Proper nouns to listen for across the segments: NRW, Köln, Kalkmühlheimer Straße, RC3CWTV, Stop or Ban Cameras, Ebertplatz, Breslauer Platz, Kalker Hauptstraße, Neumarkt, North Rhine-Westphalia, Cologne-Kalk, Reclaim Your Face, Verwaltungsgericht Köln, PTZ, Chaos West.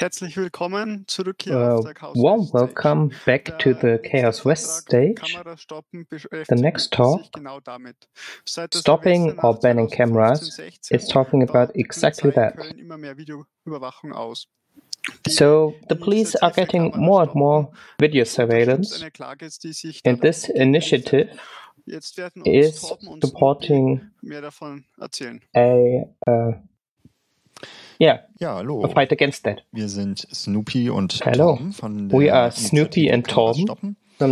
Herzlich willkommen zurück hier auf der Chaos West Stage. Welcome back to the Chaos West Stage. The next talk, Stopping or Banning Cameras, is talking about exactly that. So the police are getting more and more video surveillance, and this initiative is supporting hallo. A fight against that. Wir sind Snoopy und Tom von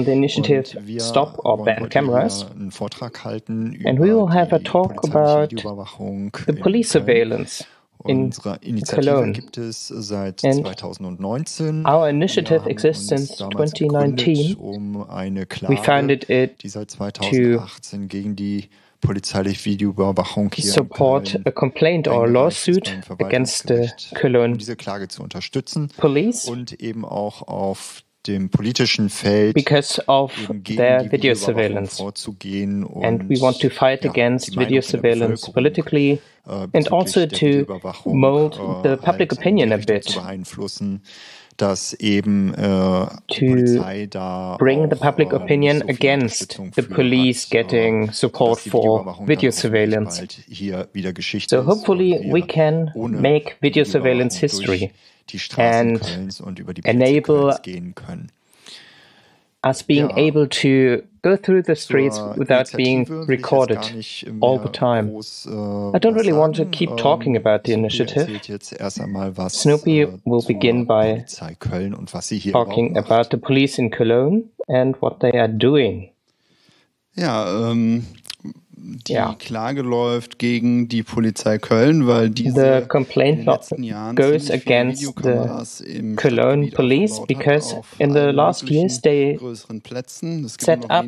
der initiative Stop or Ban Cameras, einen Vortrag halten and we will have a talk about the police surveillance in Cologne. Gibt es seit 2019. Our initiative exists since 2019. We founded it to gegen die polizeiliche Videoüberwachung hier support a complaint or lawsuit against the Cologne diese Klage zu unterstützen police und eben auch auf dem politischen Feld because of their video surveillance vorzugehen und and we want to fight against video surveillance politically and also to mold the public opinion a bit dass eben Polizei da bring the public opinion against the police getting support for video surveillance. Hier wieder Geschichte so hopefully we can make video surveillance history and enable us being able to go through the streets without being recorded all the time. I don't really want to keep talking about the initiative. Snoopy will begin by talking about the police in Cologne and what they are doing. Die Klage läuft gegen die Polizei Köln, weil diese the complaint goes against the Cologne police because in the last years they set up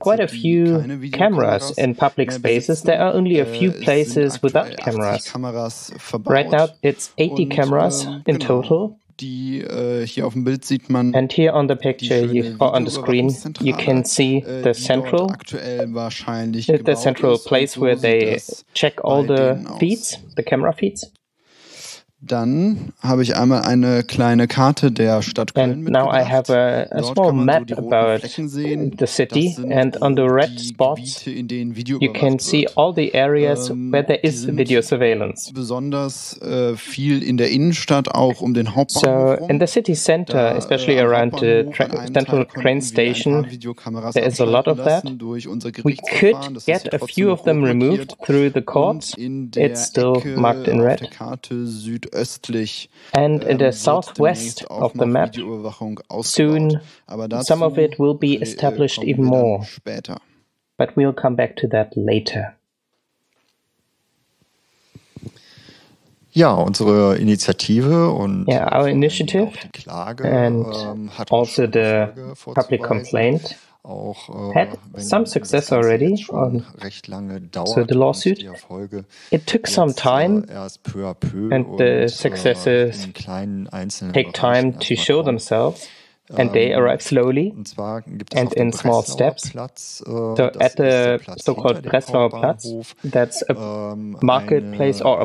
quite a few cameras in public spaces. There are only a few places without cameras. Right now it's 80 cameras in total. Hier auf dem Bild sieht man and here on the picture, or on the screen, you can see the central, place where they check all the feeds, the camera feeds. Dann habe ich einmal eine kleine Karte der Stadt Köln mitgebracht. Now I have a small map about the city and on the red spots you can see all the areas where there is video surveillance. Besonders viel in der Innenstadt auch um den Hauptbahnhof. So in the city center, especially around the central train station, there is a lot of that. We could get a few of them removed through the courts. It's still marked in red. And in the southwest of the map, soon some of it will be established even more. But we'll come back to that later. Unsere Initiative und our initiative and also the public complaint had some success already so the lawsuit. It took some time and the successes take time to show themselves and they arrive slowly and in small steps. So at the so-called Breslauer Platz, that's a marketplace or a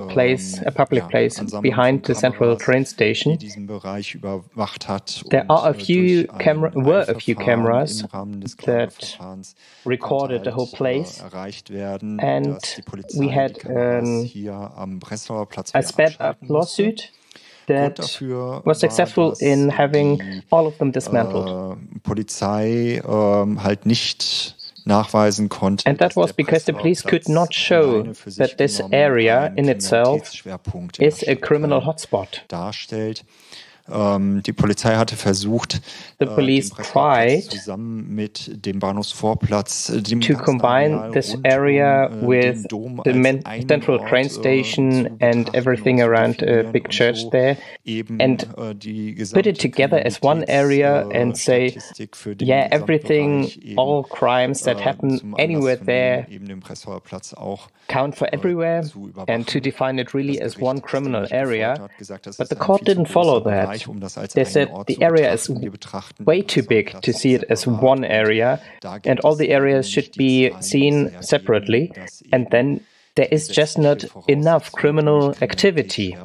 public place behind the central train station. There are a few cameras that recorded the whole place, and we had a sped-up lawsuit that was successful in having all of them dismantled. And that was because the police could not show that this area in itself is a criminal hotspot. Die Polizei hatte versucht, zusammen mit dem Bahnhofsvorplatz to combine this area with the central train station and everything around a big church there and put it together as one area and say, everything, all crimes that happen anywhere there count for everywhere and to define it really as one criminal area. But the court didn't follow that. They said the area is way too big to see it as one area, and all the areas should be seen separately, and then there is just not enough criminal activity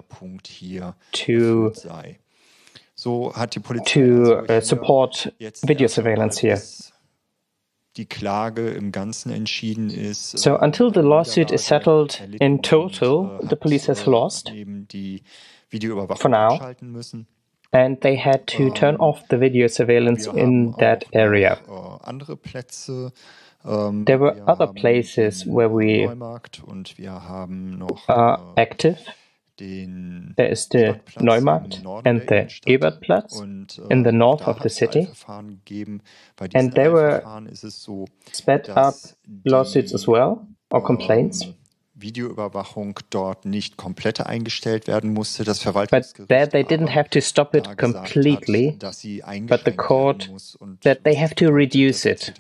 to to support video surveillance here. So until the lawsuit is settled in total, the police has lost for now, and they had to turn off the video surveillance in that area. There were other places where we are active. There is the Neumarkt and the Ebertplatz in the north of the city, and there were sped up lawsuits as well, or complaints. But there they didn't have to stop it completely, but the court that they have to reduce it.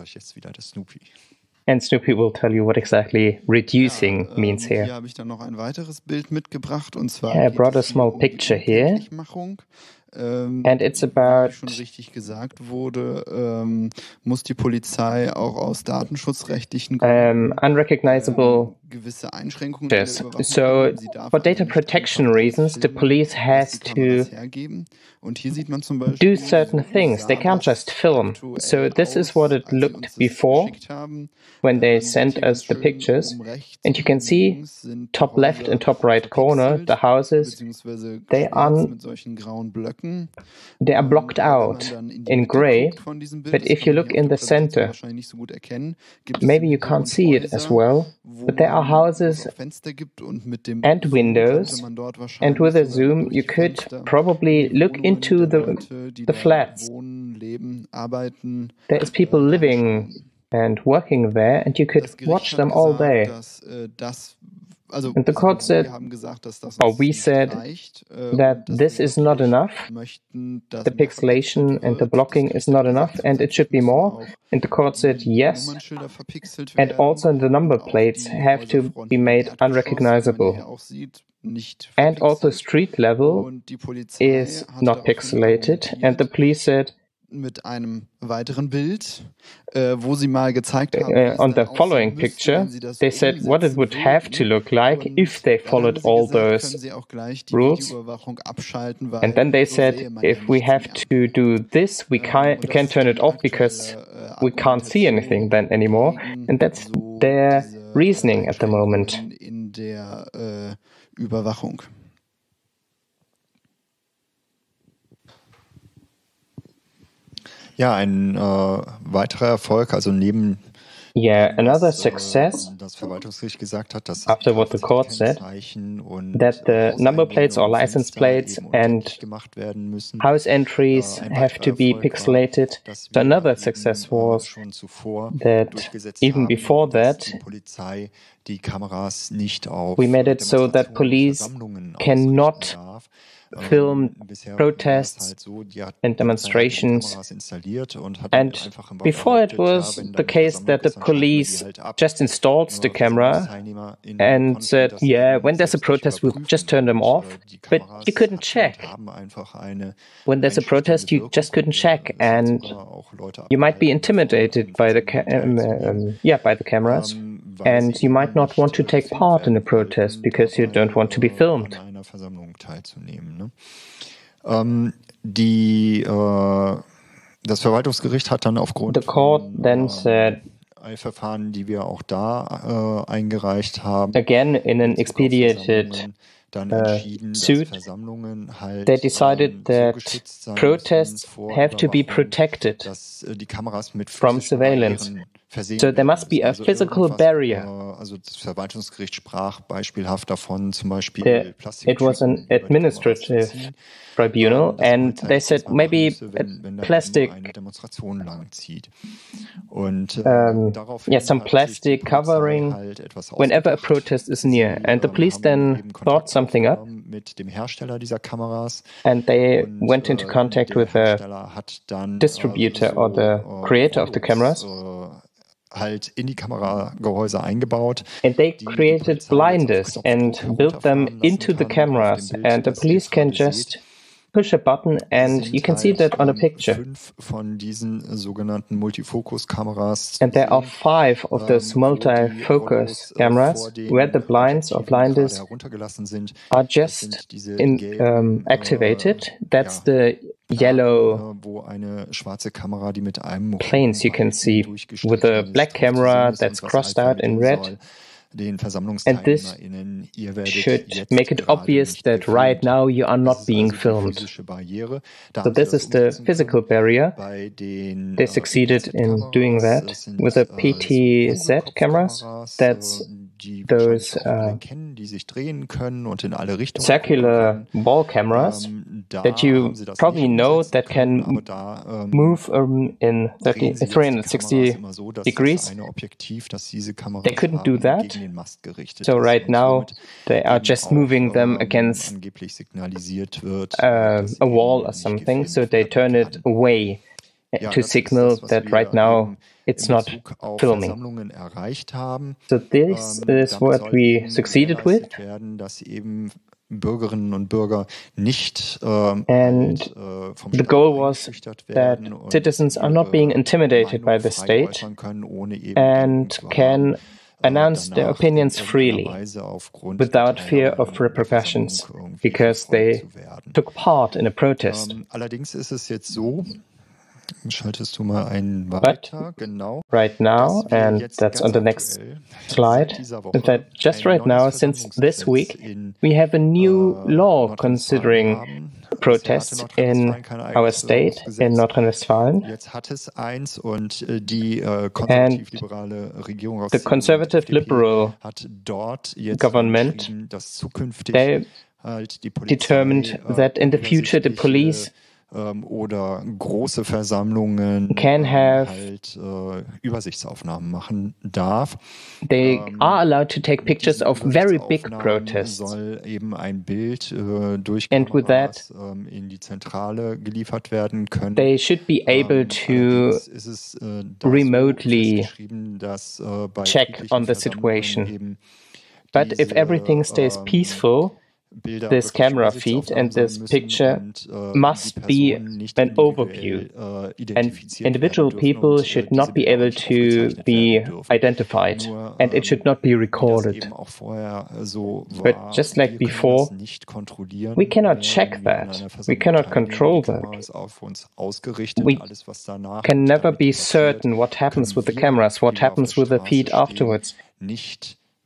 And Snoopy will tell you what exactly reducing means here. I brought a small picture here, and it's about. Unrecognizable. Yes. So, for data protection reasons, the police has to do certain things. They can't just film. So this is what it looked before when they sent us the pictures. And you can see top left and top right corner, the houses, they are blocked out in gray. But if you look in the center, maybe you can't see it as well, but there are houses and windows, and with a zoom you could probably look into the flats. There is people living and working there, and you could watch them all day. And the court said, or we said, that this is not enough, the pixelation and the blocking is not enough, and it should be more. And the court said yes, and also the number plates have to be made unrecognizable. And also street level is not pixelated, and the police said, on the following picture, they said what it would have to look like if they followed all those rules. And then they said, if we have to do this, we can turn it off because we can't see anything then anymore. And that's their reasoning at the moment. Yeah, another success, after what the court said, that the number plates or license plates and house entries have to be pixelated. So another success was that even before that, we made it so that police cannot film protests and demonstrations. And before it was the case that the police just installed the camera and said, yeah, when there's a protest, we'll just turn them off. But you couldn't check. When there's a protest, you just couldn't check, and you might be intimidated by the cameras, and you might not want to take part in a protest because you don't want to be filmed. The court then said, again in an expedited suit, they decided that protests have to be protected from surveillance. So there must be a physical barrier. It was an administrative tribunal, and they said maybe some plastic covering whenever a protest is near. And the police then thought something up, and they went into contact with the distributor or the creator of the cameras. And they created blinders and built them into the cameras, and the police can just push a button and you can see that on a picture. 5 von diesen sogenannten Multifocus-Kameras. And there are 5 of those multifocus cameras where the blinds or blinders are just activated. That's the yellow planes you can see with a black camera that's crossed out in red. And this should make it obvious that right now you are not being filmed. So this is the physical barrier. They succeeded in doing that with the PTZ cameras. That's those circular ball cameras that you probably know that can move in 360 degrees. They couldn't do that. So right now they are just moving them against a wall or something, so they turn it away to signal that right now it's not filming. So this is what we succeeded with. And the goal was that citizens are not being intimidated by the state and can announce their opinions freely, without fear of repercussions, because they took part in a protest. But right now, and that's on the next slide, that just right now, since this week, we have a new law considering protests in our state, in North Rhine-Westphalia. And the conservative liberal government, they determined that in the future the police can have they are allowed to take pictures of very big protests, and with that they should be able to remotely check on the situation. But if everything stays peaceful, this camera feed and this picture must be an overview, and individual people should not be able to be identified, and it should not be recorded. But just like before, we cannot check that, we cannot control that. We can never be certain what happens with the cameras, what happens with the feed afterwards.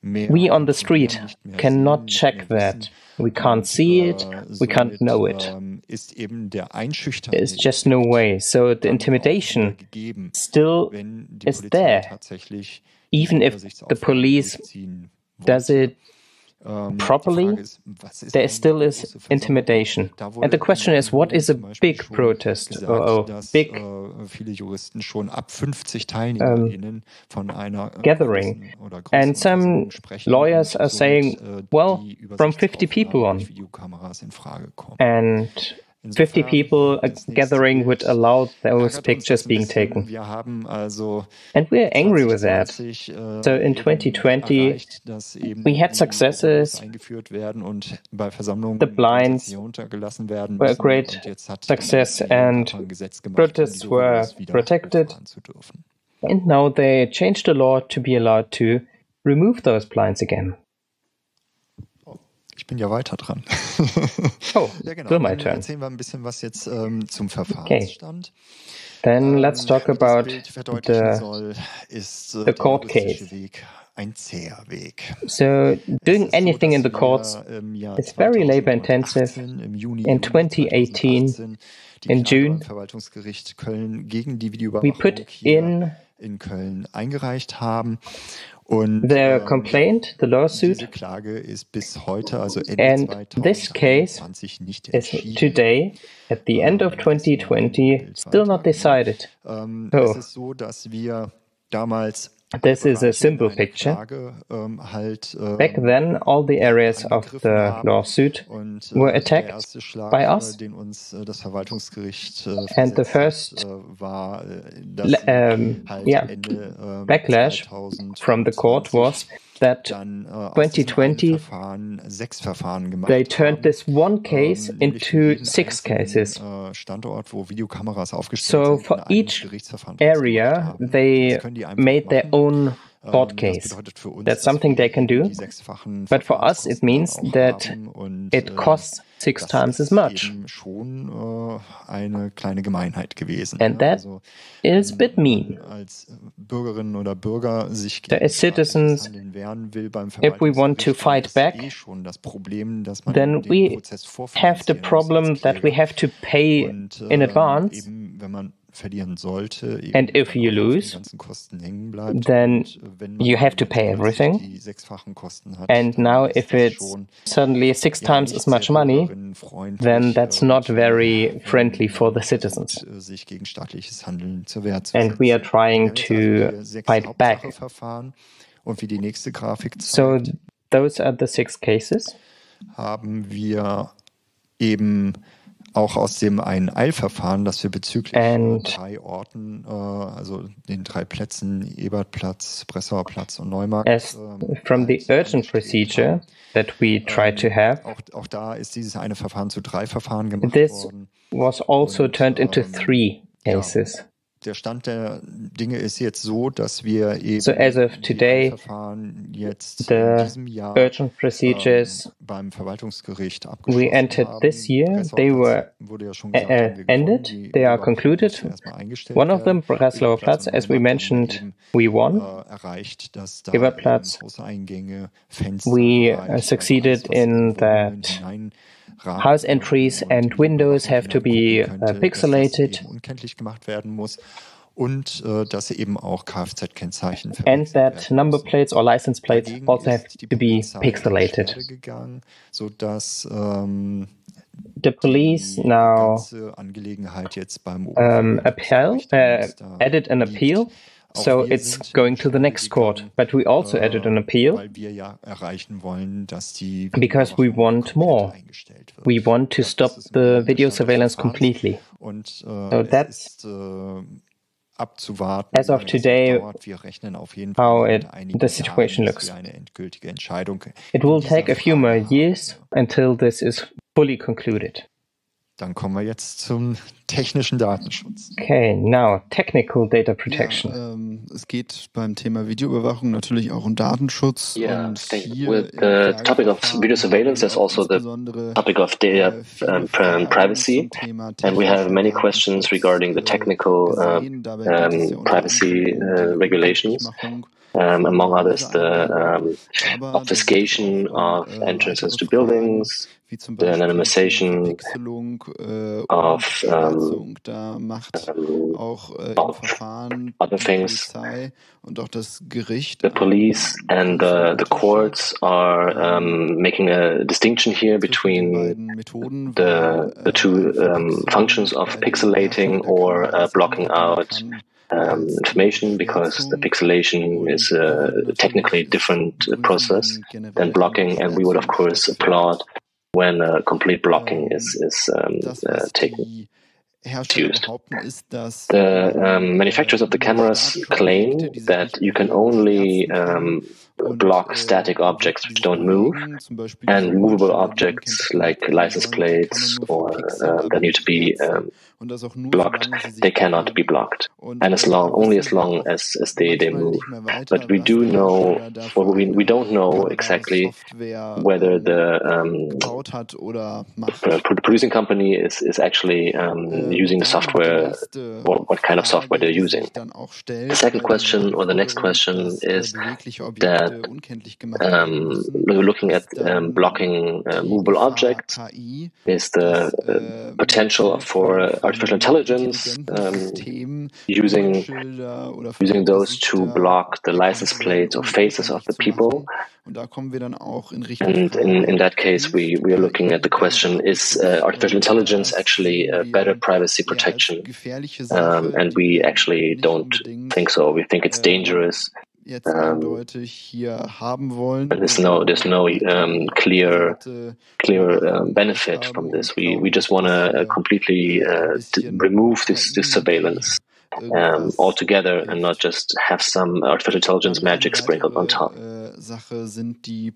We on the street cannot check that. We can't see it, we can't know it. There's just no way. So the intimidation still is there, even if the police does it properly. There still is intimidation. And the question is, what is a big protest? Big gathering. And some lawyers are saying, well, from 50 people on. And 50 people gathering would allow those pictures being taken. And we are angry with that. So in 2020, we had successes. The blinds were a great success and protests were protected. And now they changed the law to be allowed to remove those blinds again. Ich bin ja weiter dran. Oh, ja, genau. Still my turn. Erzählen wir ein bisschen was jetzt zum Verfahrensstand. Okay. Then let's talk about the court case. So doing anything in the courts is very labor intensive. In 2018, in June, we put in their complaint, the lawsuit, and this case is today, at the end of 2020, still not decided. So, this is a simple picture. Back then, all the areas of the lawsuit were attacked by us. And the first backlash from the court was that 2020 they turned this one case into 6 cases. So for each area they made their own court case. That's something they can do, but for us it means that it costs 6 times as much. And that is a bit mean. So as citizens, if we want to fight back, then we have the problem that we have to pay in advance. And if you lose, then you have to pay everything. And now if it's suddenly 6 times as much money, then that's not very friendly for the citizens. And we are trying to fight back. So those are the 6 cases. Auch aus dem einen Eilverfahren, das wir bezüglich drei Orten, also den 3 Plätzen, Ebertplatz, Breslauer Platz und Neumarkt. From the urgent procedure that we try to have, auch da ist dieses eine Verfahren zu 3 Verfahren gemacht worden. This was also turned into 3 cases. Ja. Der Stand der Dinge ist jetzt so, dass wir eben so as of today, Verfahren jetzt in diesem Jahr urgent procedures beim Verwaltungsgericht abgeschlossen haben. This year, they were ended, they are concluded. One of them, Breslauer Platz, as we mentioned, we won. Ebertplatz, we succeeded in that house entries and windows have to be pixelated. Und dass eben auch Kfz-Kennzeichen and that number plates or license plates also have to be pixelated. Sodass the police now added an appeal. So it's going to the next court, but we also added an appeal because we want more. We want to stop the video surveillance completely. So that's as of today, how the situation looks. It will take a few more years until this is fully concluded. Dann kommen wir jetzt zum technischen Datenschutz. Okay, now technical data protection. Ja, es geht beim Thema Videoüberwachung natürlich auch um Datenschutz. Yeah, und with the topic of video surveillance, there's also the topic of data privacy, and we have many questions regarding the technical privacy regulations. Among others, the obfuscation of entrances to buildings, the anonymization of other things. The police and the courts are making a distinction here between the two functions of pixelating or blocking out information, because the pixelation is a technically different process than blocking, and we would of course applaud when complete blocking is taken. The manufacturers of the cameras claim that you can only block static objects which don't move, and movable objects like license plates or that need to be blocked, they cannot be blocked, and as long as they move. But we do know, or we don't know exactly whether the producing company is actually using the software, or what kind of software they're using. The second question, or the next question, is that looking at blocking movable objects, is the potential for artificial intelligence using those to block the license plates or faces of the people. And in that case, we are looking at the question, is artificial intelligence actually better privacy protection? And we actually don't think so. We think it's dangerous. There's no clear benefit from this. We just want to completely remove this surveillance all together and not just have some artificial intelligence magic sprinkled on top.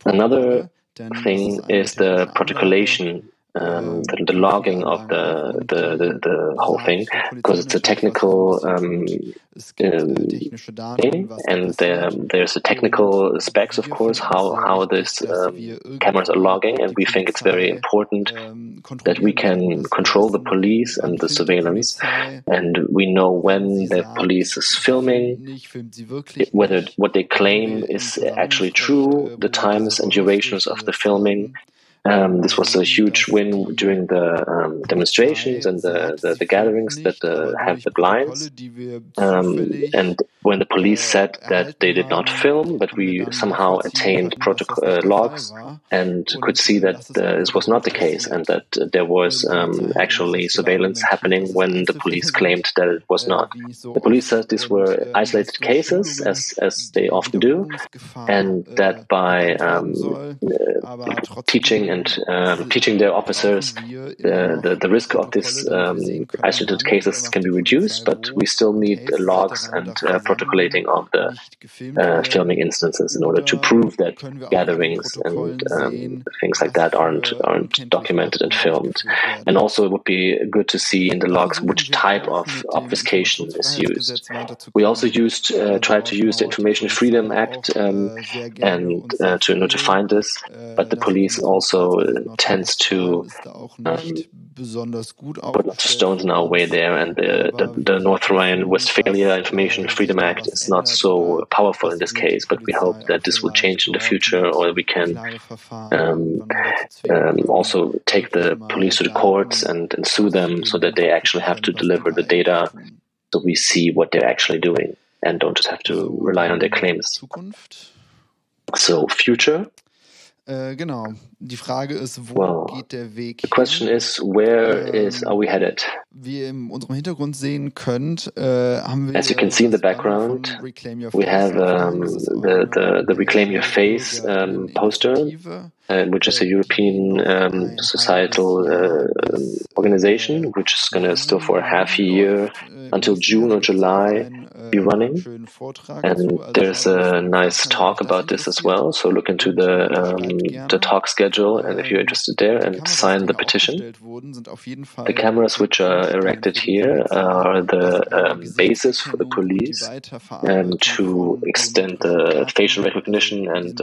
Another thing is the protocolation, the logging of the whole thing, because it's a technical thing, and there's a technical specs, of course, how these cameras are logging, and we think it's very important that we can control the police and the surveillance, and we know when the police is filming, whether what they claim is actually true, the times and durations of the filming. This was a huge win during the demonstrations and the gatherings that have the blinds. And when the police said that they did not film, but we somehow attained logs and could see that this was not the case, and that there was actually surveillance happening when the police claimed that it was not. The police said these were isolated cases, as they often do, and that by teaching their officers the risk of these isolated cases can be reduced, but we still need logs and protocolating of the filming instances in order to prove that gatherings and things like that aren't documented and filmed. And also it would be good to see in the logs which type of obfuscation is used. We also tried to use the Information Freedom Act and to in order to find this, but the police also tends to put stones in our way there, and the North Rhine-Westphalia Information Freedom Act is not so powerful in this case, but we hope that this will change in the future, or we can also take the police to the courts and sue them so that they actually have to deliver the data so we see what they're actually doing and don't just have to rely on their claims. So, future. Genau. Die Frage ist, wo geht der Weg hin? The question is, where are we headed? Wie ihr in unserem Hintergrund sehen könnt, haben wir. As you can see in the background, we have the Reclaim Your Face poster, which is a European societal organization, which is going to still for half a year until June or July be running. And there's a nice talk about this as well. So look into the talk schedule. And if you're interested there, and sign the petition. The cameras which are erected here are the basis for the police to extend the facial recognition and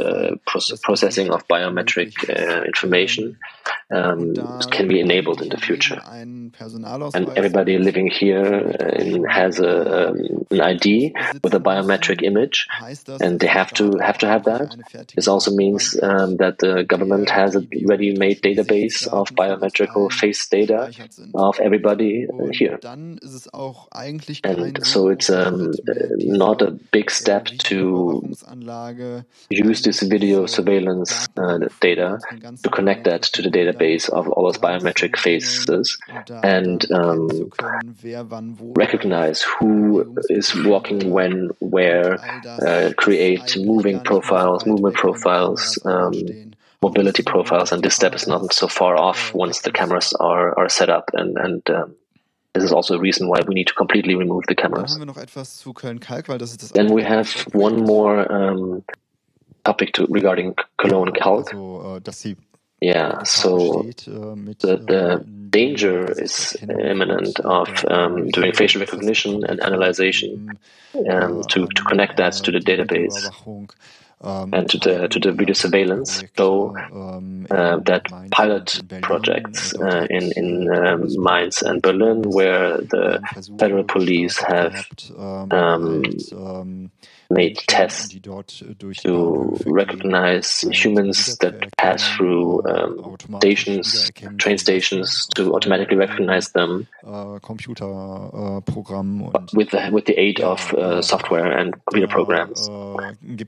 processing of biometric information can be enabled in the future. And everybody living here has an ID with a biometric image, and they have to have that. This also means that the government has a ready-made database of biometrical face data of everybody here. And so it's not a big step to use this video surveillance data to connect that to the database of all those biometric faces and recognize who is walking when, where, create movement profiles, mobility profiles, and this step is not so far off once the cameras are set up, and this is also a reason why we need to completely remove the cameras. Then we have one more topic regarding Cologne-Kalk. Yeah, so the danger is imminent of doing facial recognition and analyzation to connect that to the database and to the video surveillance. So that pilot projects in Mainz and Berlin, where the federal police have made tests to recognize humans that pass through train stations to automatically recognize them with the aid of software and computer programs. And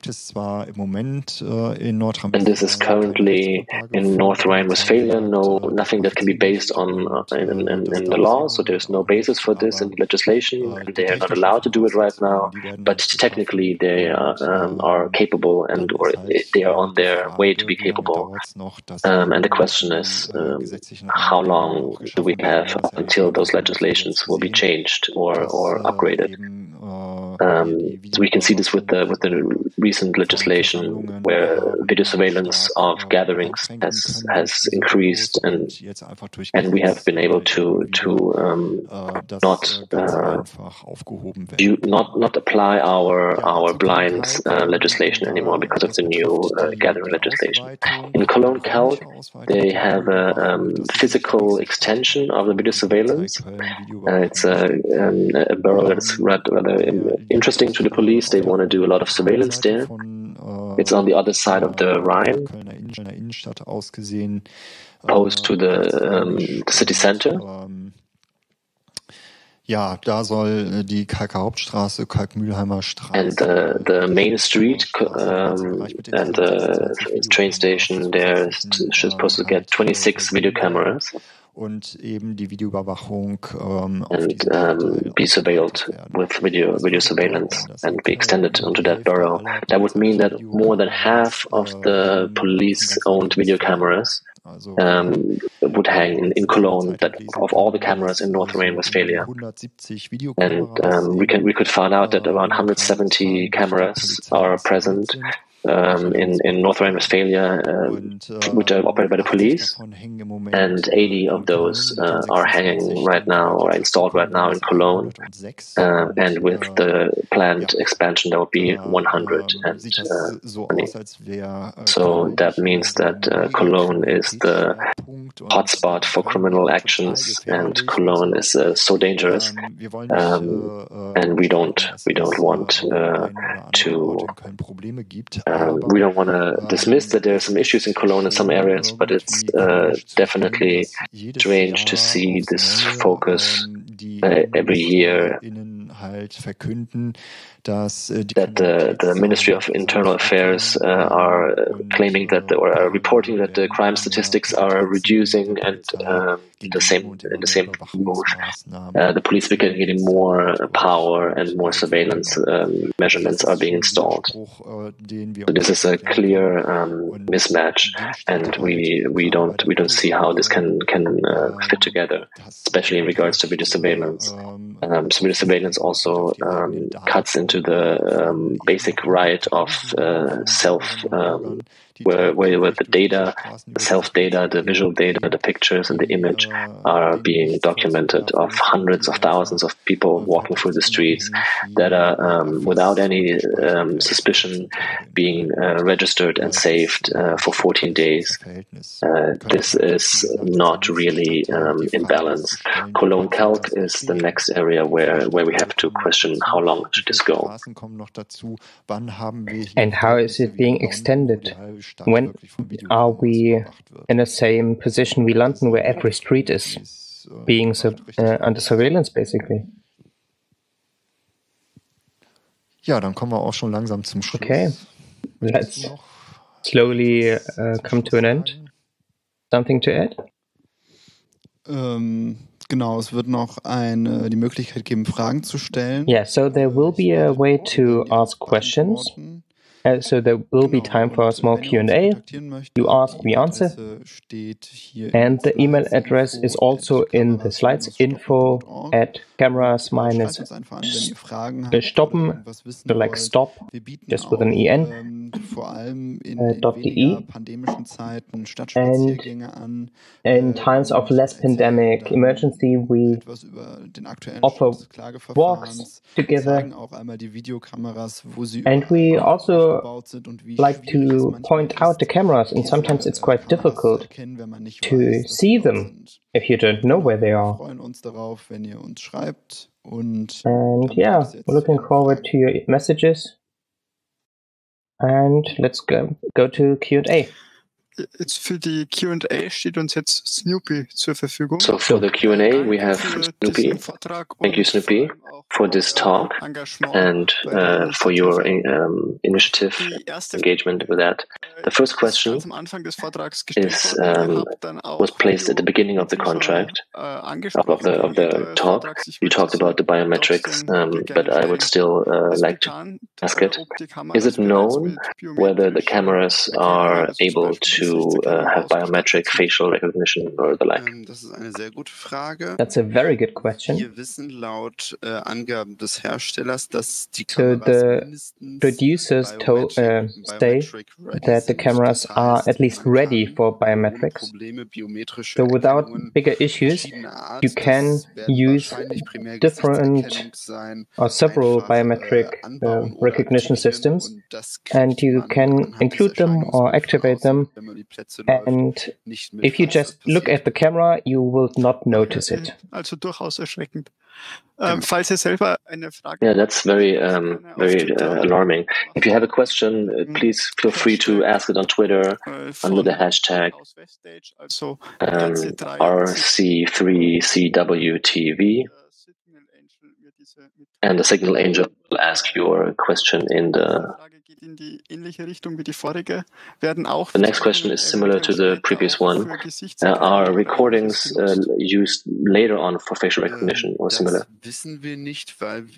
this is currently in North Rhine-Westphalia, nothing that can be based on in the law, so there's no basis for this in legislation, and they are not allowed to do it right now, but technically hopefully they are capable and or they are on their way to be capable. And the question is, how long do we have until those legislations will be changed or upgraded? So we can see this with the recent legislation where video surveillance of gatherings has increased and we have been able to not apply our blind legislation anymore because of the new gathering legislation. In Cologne-Kalk, they have a physical extension of the video surveillance. It's a borough that's rather interesting to the police. They want to do a lot of surveillance there. It's on the other side of the Rhine, close to the city center. Ja, da soll die Kalker Hauptstraße, Kalkmühlheimer Straße. And the main street and the train station there is supposed to get 26 video cameras. Und eben die Videoüberwachung be surveilled with video surveillance and be extended onto that borough. That would mean that more than half of the police-owned video cameras would hang in Cologne, that of all the cameras in North Rhine-Westphalia, and we could find out that around 170 cameras are present in North Rhine-Westphalia, which are operated by the police, and 80 of those are hanging right now or installed right now in Cologne, and with the planned expansion there will be 120. So that means that Cologne is the hotspot for criminal actions, and Cologne is so dangerous, and we don't want we don't want to dismiss that there are some issues in Cologne in some areas, but it's definitely strange to see this focus every year that the Ministry of Internal Affairs are claiming that or are reporting that the crime statistics are reducing, and in the same move, the police become getting more power and more surveillance measurements are being installed. So this is a clear mismatch, and we don't see how this can fit together, especially in regards to video surveillance. So video surveillance also cuts into the basic right of where the self data, the visual data, the pictures and the image are being documented of hundreds of thousands of people walking through the streets that are without any suspicion being registered and saved for 14 days. This is not really in balance. Cologne-Kalk is the next area where we have to question how long should this go. And how is it being extended? When are we in the same position we land in, where every street is being under surveillance, basically? Ja, dann kommen wir auch schon langsam zum Schluss. Okay, let's slowly come to an end. Something to add? Genau, es wird noch die Möglichkeit geben, Fragen zu stellen. Yeah, so there will be a way to ask questions. So there will be time for a small Q&A. You ask, we answer. And the email address is also in the slides, info@cameras-stoppen, so like stop, just with an en, .de. And in times of less pandemic emergency, we offer walks together. And we also like to point out the cameras, and sometimes it's quite difficult to see them if you don't know where they are. And yeah, we're looking forward to your messages. And let's go to Q&A. It's für die Q&A steht uns jetzt Snoopy zur Verfügung. So for the Q&A we have Snoopy. Thank you, Snoopy, for this talk and for your initiative, engagement with that. The first question is was placed at the beginning of the contract of the talk. You talked about the biometrics, but I would still like to ask it. Is it known whether the cameras are able to have biometric facial recognition or the like? That's a very good question. So the producers say that the cameras are at least ready for biometrics. So without bigger issues, you can use different or several biometric recognition systems, and you can include them or activate them, and if you just look at the camera, you will not notice it. Yeah, that's very, very alarming. If you have a question, please feel free to ask it on Twitter under the hashtag RC3CWTV. And the Signal Angel will ask your question in the... The next question is similar to the previous one. Are recordings used later on for facial recognition or similar?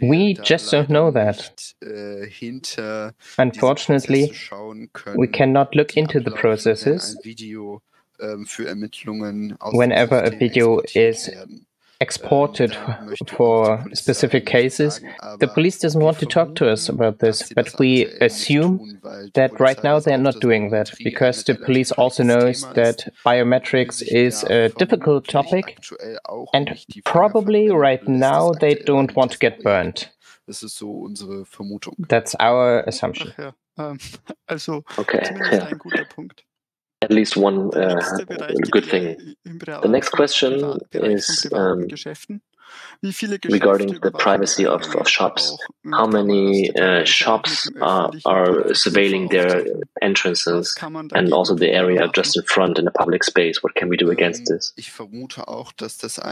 We just don't know that. Unfortunately, we cannot look into the processes whenever a video is exported for specific cases. The police doesn't want to talk to us about this, but we assume that right now they're not doing that, because the police also knows that biometrics is a difficult topic, and probably right now they don't want to get burned. That's our assumption. Okay. Yeah. At least one good thing. The next question is regarding the privacy of shops. How many shops are surveilling their entrances and also the area just in front in the public space? What can we do against this?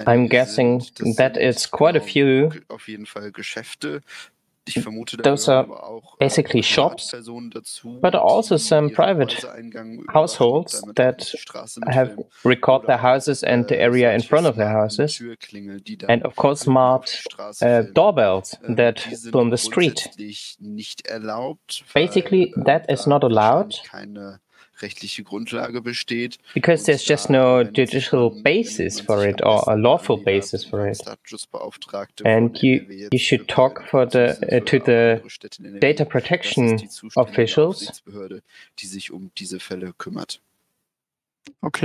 I'm guessing that it's quite a few. Those are basically shops, but also some private households that have recorded their houses and the area in front of their houses, and of course smart doorbells that film the street. Basically, that is not allowed, because there's just no judicial basis for it or a lawful basis for it. And you should talk for to the data protection officials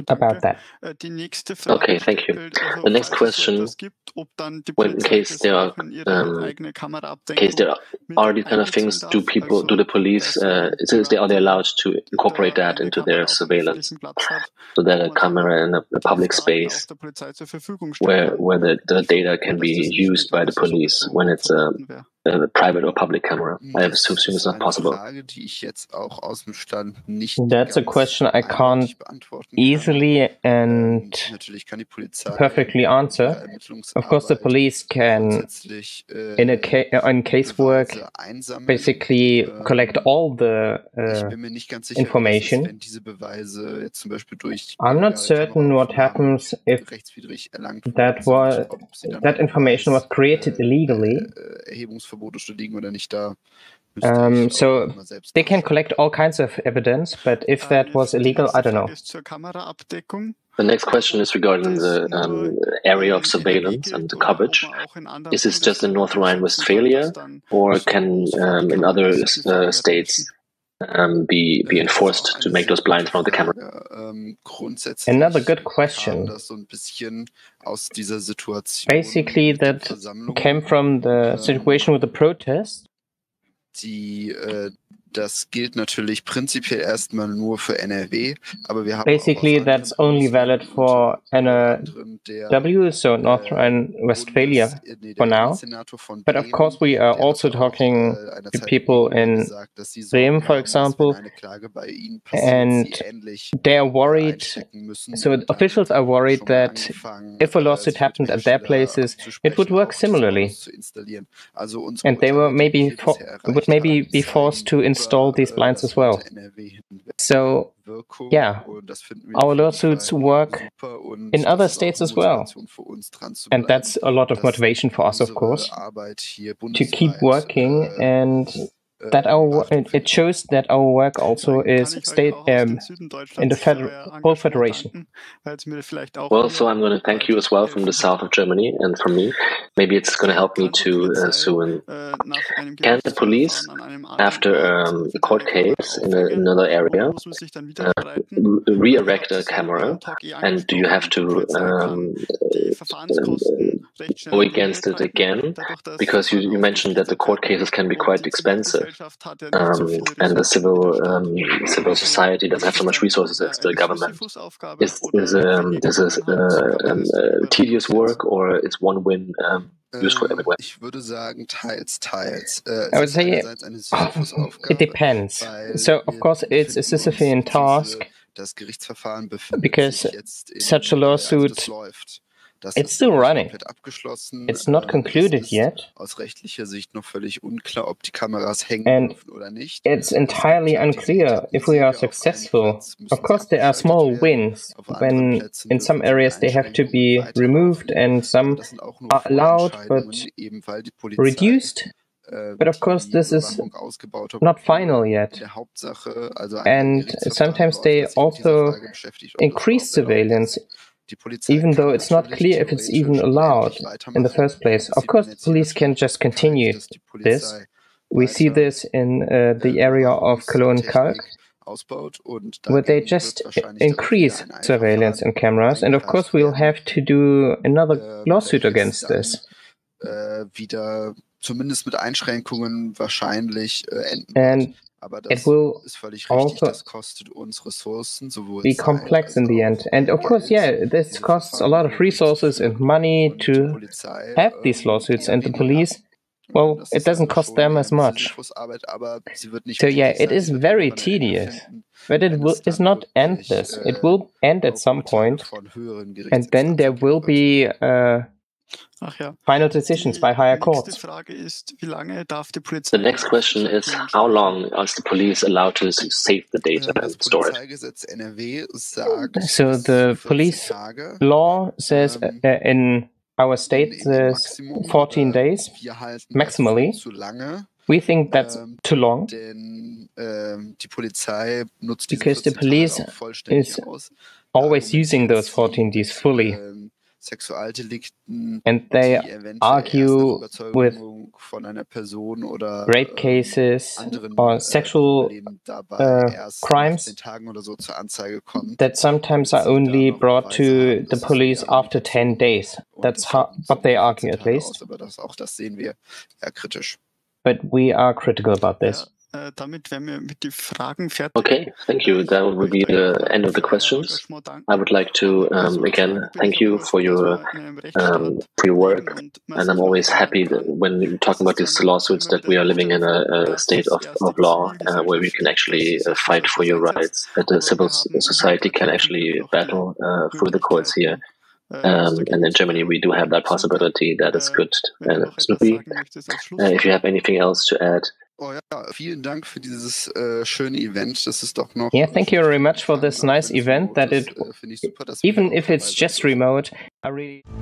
about that. Okay, thank you. The next question, in case there are these kind of things, do the police, are they allowed to incorporate that into their surveillance, so that a camera in a public space where the data can be used by the police when it's a private or public camera? I assume it's not possible. That's a question I can't easily and perfectly answer. Of course, the police can, in casework, basically collect all the information. I'm not certain what happens if that information was created illegally. So they can collect all kinds of evidence, but if that was illegal, I don't know. The next question is regarding the area of surveillance and the coverage. Is this just in North Rhine-Westphalia, or can in other states be enforced to make those blind from the camera? Another good question. Basically, that came from the situation with the protest. Das gilt natürlich prinzipiell erstmal nur für NRW, aber wir haben basically that's only valid for NRW, so North Rhine-Westphalia for now. But of course we are also talking to people in Bremen, for example, and they are worried. So officials are worried that if a lawsuit happened at their places, it would work similarly, and they were would maybe be forced to install these blinds as well. So, yeah, our lawsuits work in other states as well. And that's a lot of motivation for us, of course, to keep working, and that our it shows that our work also is state in the whole federation. Well, so I'm going to thank you as well from the south of Germany and from me. Maybe it's going to help me to soon. Can the police, after a court case in another area, re-erect a camera? And do you have to go against it again? Because you mentioned that the court cases can be quite expensive. And the civil society doesn't have so much resources as the government. Is this a tedious work, or it's one win useful everywhere? I would say it depends. So of course it's a Sisyphean task because such a lawsuit, it's still running. It's not concluded yet. And it's entirely unclear if we are successful. Of course, there are small wins when in some areas they have to be removed and some are allowed but reduced. But of course, this is not final yet. And sometimes they also increase surveillance, even though it's not clear if it's even allowed in the first place. Of course, the police can just continue this. We see this in the area of Cologne-Kalk, where they just increase surveillance and cameras. And of course, we'll have to do another lawsuit against this. Zumindest mit Einschränkungen wahrscheinlich enden. Aber das ist völlig richtig, das kostet uns Ressourcen, sowohl be complex in the end. And of course, yeah, this costs a lot of resources and money to have these lawsuits, and the police, well, it doesn't cost them as much. So yeah, it is very tedious, but it is not endless. It will end at some point, and then there will be final decisions by higher courts. The next question is, how long is the police allowed to save the data and store it? So the police law says in our state there's 14 days maximally. We think that's too long, because the police is always using those 14 days fully. And they argue with rape cases or sexual crimes that sometimes are only brought to the police after 10 days. That's how, what they argue, at least. But we are critical about this. Okay, thank you. That will be the end of the questions. I would like to again thank you for your work, and I'm always happy that when we talk about these lawsuits that we are living in a state of law where we can actually fight for your rights, that the civil society can actually battle through the courts here. And in Germany, we do have that possibility. That is good. Snoopy, if you have anything else to add. Vielen Dank für dieses schöne Event. Das ist doch noch. Yeah, thank you very much for this nice event. That it, even if it's just remote, I really.